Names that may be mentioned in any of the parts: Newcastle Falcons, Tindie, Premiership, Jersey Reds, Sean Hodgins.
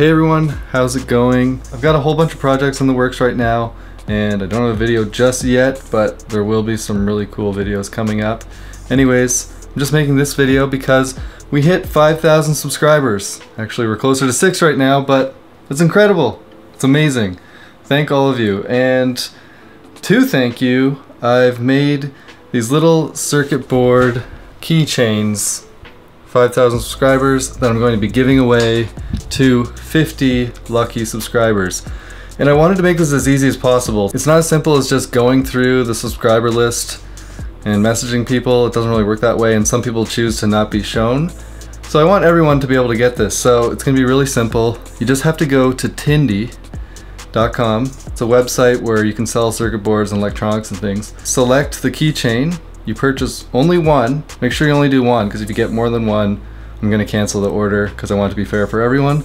Hey everyone, how's it going? I've got a whole bunch of projects in the works right now, and I don't have a video just yet, but there will be some really cool videos coming up. Anyways, I'm just making this video because we hit 5,000 subscribers. Actually, we're closer to 6 right now, but it's incredible. It's amazing. Thank all of you. And to thank you, I've made these little circuit board keychains, 5,000 subscribers, that I'm going to be giving away to 50 lucky subscribers. And I wanted to make this as easy as possible. It's not as simple as just going through the subscriber list and messaging people. It doesn't really work that way, and some people choose to not be shown. So I want everyone to be able to get this. So it's gonna be really simple. You just have to go to Tindie.com. It's a website where you can sell circuit boards and electronics and things. Select the keychain. You purchase only one. Make sure you only do one, because if you get more than one, I'm gonna cancel the order because I want it to be fair for everyone.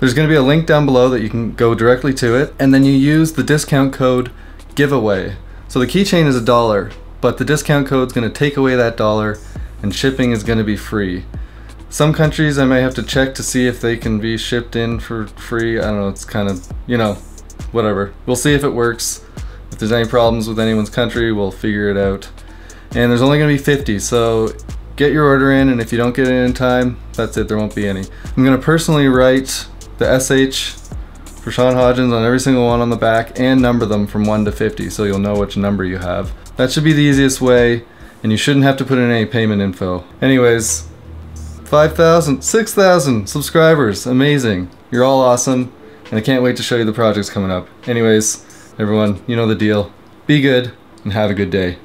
There's gonna be a link down below that you can go directly to it, and then you use the discount code giveaway. So the keychain is $1, but the discount code is gonna take away that $1 and shipping is gonna be free. Some countries I may have to check to see if they can be shipped in for free. I don't know, it's kind of, you know, whatever. We'll see if it works. If there's any problems with anyone's country, we'll figure it out. And there's only gonna be 50, so get your order in, and if you don't get it in time, that's it, there won't be any. I'm gonna personally write the SH for Sean Hodgins on every single one on the back and number them from 1 to 50 so you'll know which number you have. That should be the easiest way, and you shouldn't have to put in any payment info. Anyways, 5,000, 6,000 subscribers, amazing. You're all awesome, and I can't wait to show you the projects coming up. Anyways, everyone, you know the deal. Be good, and have a good day.